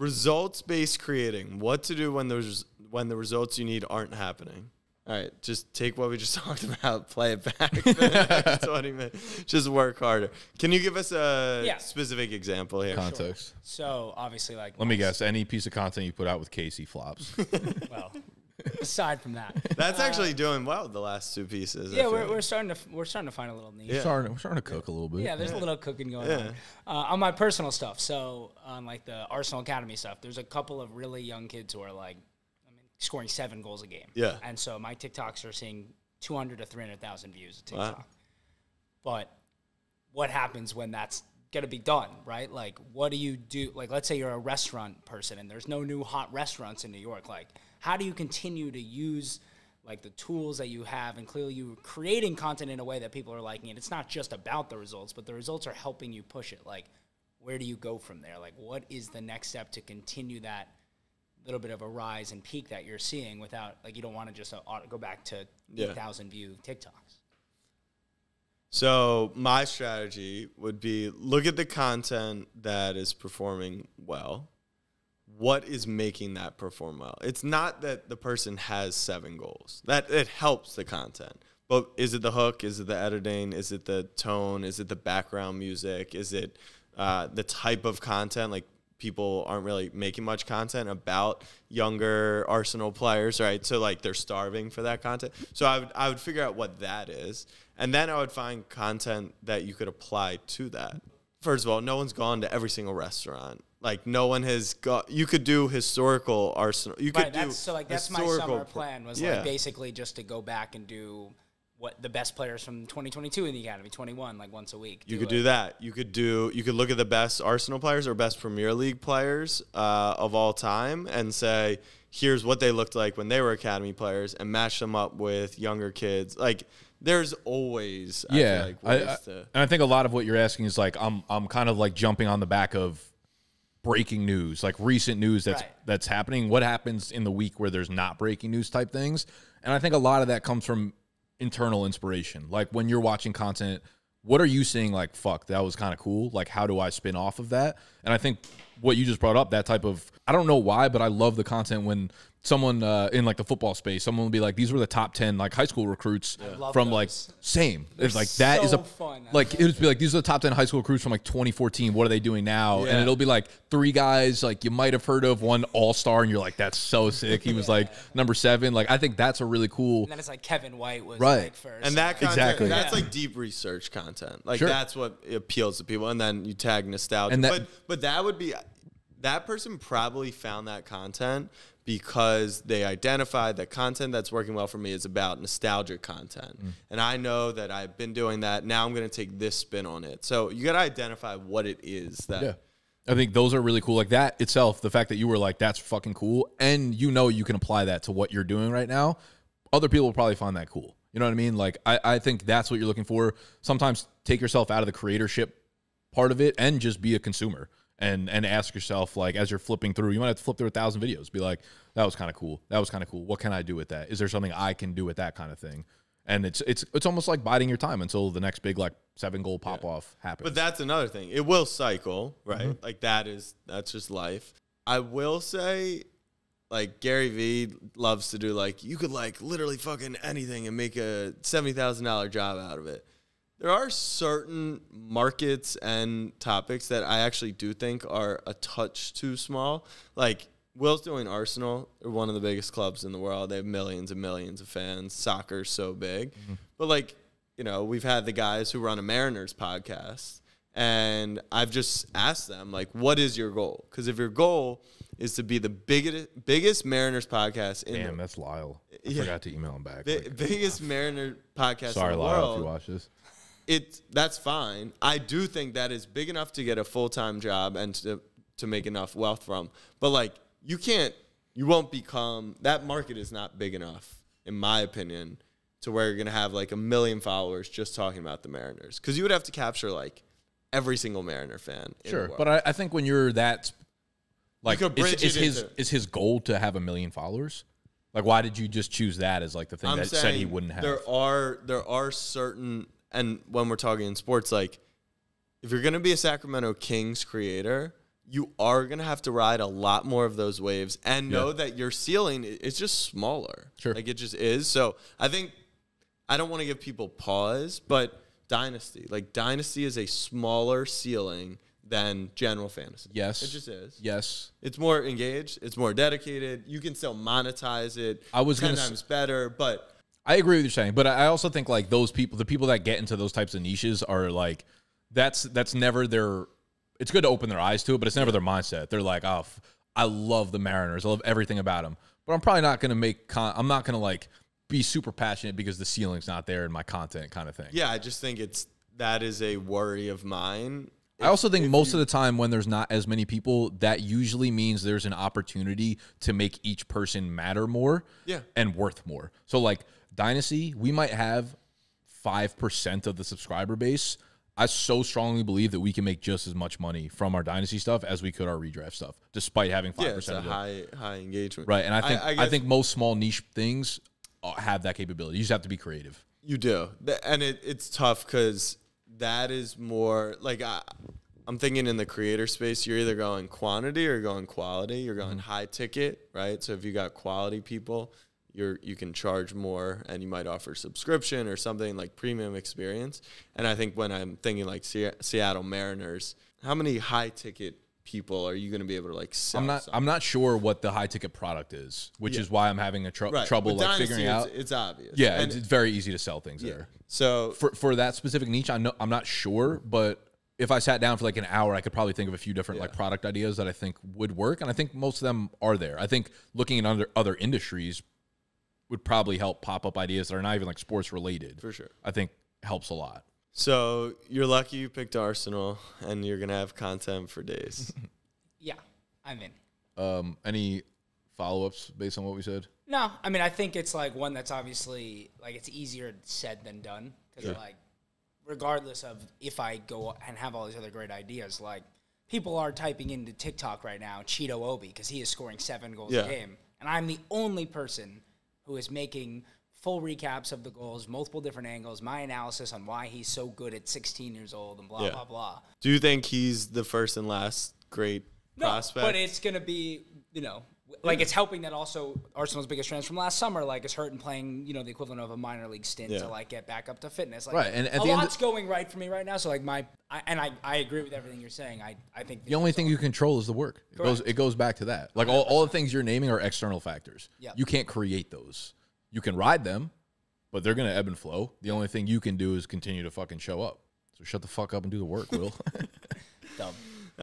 Results-based creating. What to do when there's the results you need aren't happening. All right, just take what we just talked about, play it back for the next 20 minutes. Just work harder. Can you give us a specific example here? Context. Sure. So, obviously, like... Let me guess. Any piece of content you put out with Casey flops. Well, aside from that. That's actually doing well with the last two pieces. Yeah, we're starting to find a little niche. Yeah. We're starting to cook a little bit. Yeah, there's a little cooking going on. On my personal stuff, so on, like, the Arsenal Academy stuff, there's a couple of really young kids who are, like, scoring 7 goals a game. Yeah. And so my TikToks are seeing 200 to 300,000 views a TikTok. Wow. But what happens when that's going to be done, right? Like, what do you do? Like, let's say you're a restaurant person and there's no new hot restaurants in New York. Like, how do you continue to use, like, the tools that you have? And clearly you're creating content in a way that people are liking. And it's not just about the results, but the results are helping you push it. Like, where do you go from there? Like, what is the next step to continue that little bit of a rise and peak that you're seeing without, like, you don't want to just go back to 8,000 view TikToks. So my strategy would be look at the content that is performing well. What is making that perform well? It's not that the person has 7 goals. That it helps the content. But is it the hook? Is it the editing? Is it the tone? Is it the background music? Is it the type of content? Like, people aren't really making much content about younger Arsenal players, right? So, like, they're starving for that content. So I would figure out what that is. And then I would find content that you could apply to that. First of all, no one's gone to every single restaurant. Like, no one has got, you could do historical Arsenal. You could do so, like, that's my summer plan was like basically just to go back and do what the best players from 2022 in the Academy, 21, like once a week. You could do that. You could look at the best Arsenal players or best Premier League players of all time and say, here's what they looked like when they were Academy players and match them up with younger kids. Like, there's always, I feel like ways to. And I think a lot of what you're asking is, like, I'm kind of like jumping on the back of breaking news, like recent news that's happening. What happens in the week where there's not breaking news type things? And I think a lot of that comes from internal inspiration. Like, when you're watching content, what are you seeing? Like, fuck, that was kind of cool. Like, how do I spin off of that? And I think what you just brought up, that type of, I don't know why, but I love the content when someone in, like, the football space, someone will be like, these were the top 10, like, high school recruits from those. Like, same. It's like, that so is a fun. Like, it would be like, these are the top 10 high school recruits from, like, 2014. What are they doing now? Yeah. And it'll be like 3 guys, like, you might've heard of, 1 all-star, and you're like, that's so sick. He was like number 7. Like, I think that's a really cool. And then it's like Kevin White was like first. And that content, exactly. That's like deep research content. Like, that's what appeals to people. And then you tag nostalgia. And that, but that would be, that person probably found that content because they identified that content that's working well for me is about nostalgic content. And I know that I've been doing that. Now I'm going to take this spin on it. So you got to identify what it is that. Yeah. I think those are really cool. Like, that itself, the fact that you were like, that's fucking cool. And you know, you can apply that to what you're doing right now. Other people will probably find that cool. You know what I mean? Like, I think that's what you're looking for. Sometimes take yourself out of the creatorship part of it and just be a consumer. And ask yourself, like, as you're flipping through, you might have to flip through 1,000 videos. Be like, that was kind of cool. That was kind of cool. What can I do with that? Is there something I can do with that kind of thing? And it's almost like biding your time until the next big, like, 7-goal pop off happens. But that's another thing. It will cycle, right? Like, that's just life. I will say, like, Gary Vee loves to do, like, you could, like, literally fucking anything and make a $70,000 job out of it. There are certain markets and topics that I actually do think are a touch too small. Like, Will's doing Arsenal. They're one of the biggest clubs in the world. They have millions and millions of fans. Soccer's so big. But, like, you know, we've had the guys who run a Mariners podcast, and I've just asked them, like, what is your goal? Because if your goal is to be the biggest Mariners podcast in the world. Damn, that's Lyle. I forgot to email him back. Biggest Mariners podcast in the world. Sorry, Lyle, if you watch this. That's fine. I do think that is big enough to get a full-time job and to make enough wealth from. But, like, you won't become, that market is not big enough, in my opinion, to where you're going to have, like, 1 million followers just talking about the Mariners. Because you would have to capture, like, every single Mariner fan. Sure, but I think when you're that, like, is his goal to have 1 million followers? Like, why did you just choose that as, like, the thing that said he wouldn't have? There are certain... And when we're talking in sports, like, if you're going to be a Sacramento Kings creator, you are going to have to ride a lot more of those waves and know that your ceiling is just smaller. Sure. Like it just is. So I think I don't want to give people pause, but Dynasty, like Dynasty is a smaller ceiling than general fantasy. Yes. It just is. Yes. It's more engaged. It's more dedicated. You can still monetize it. I was 10 times better, but. I agree with you saying, but I also think like those people, the people that get into those types of niches are like, that's never their, it's good to open their eyes to it, but it's never their mindset. They're like, oh, I love the Mariners. I love everything about them. But I'm probably not going to make, I'm not going to like be super passionate because the ceiling's not there in my content kind of thing. Yeah, I just think it's, that is a worry of mine. I also think most of the time when there's not as many people, that usually means there's an opportunity to make each person matter more and worth more. So like Dynasty, we might have 5% of the subscriber base. I so strongly believe that we can make just as much money from our Dynasty stuff as we could our redraft stuff, despite having 5% of it. High engagement. Right, and I think most small niche things have that capability. You just have to be creative. You do. And it's tough because that is more like I'm thinking in the creator space, you're either going quantity or you're going quality. You're going high ticket, right? So if you got quality people, you can charge more and you might offer subscription or something like premium experience. And I think when I'm thinking like Seattle Mariners, how many high ticket people are you going to be able to like sell? I'm not sure what the high ticket product is, which is why I'm having a trouble like Dynasty, figuring out. It's obvious. Yeah, it's very easy to sell things there. So for that specific niche, I'm not sure, but if I sat down for like an hour, I could probably think of a few different like product ideas that I think would work, and I think most of them are there. I think looking at other industries would probably help pop up ideas that are not even like sports related. For sure. I think helps a lot. So you're lucky you picked Arsenal and you're going to have content for days. Yeah, I'm in. Any follow-ups based on what we said? No, I mean, I think it's like one that's obviously like it's easier said than done. Because like regardless of if I go and have all these other great ideas, like people are typing into TikTok right now, Cheeto Obi, because he is scoring 7 goals a game. And I'm the only person who is making full recaps of the goals, multiple different angles, my analysis on why he's so good at 16 years old and blah, blah, blah. Do you think he's the first and last great prospect? But it's going to be, you know, like it's helping that also Arsenal's biggest transfer from last summer, like is hurt and playing, you know, the equivalent of a minor league stint to like get back up to fitness. Like and a lot's going right for me right now. So like I agree with everything you're saying. I think the only thing you control is the work. It goes back to that. Like all the things you're naming are external factors. Yep. You can't create those. You can ride them, but they're going to ebb and flow. The only thing you can do is continue to fucking show up. So shut the fuck up and do the work, Will. Dumb.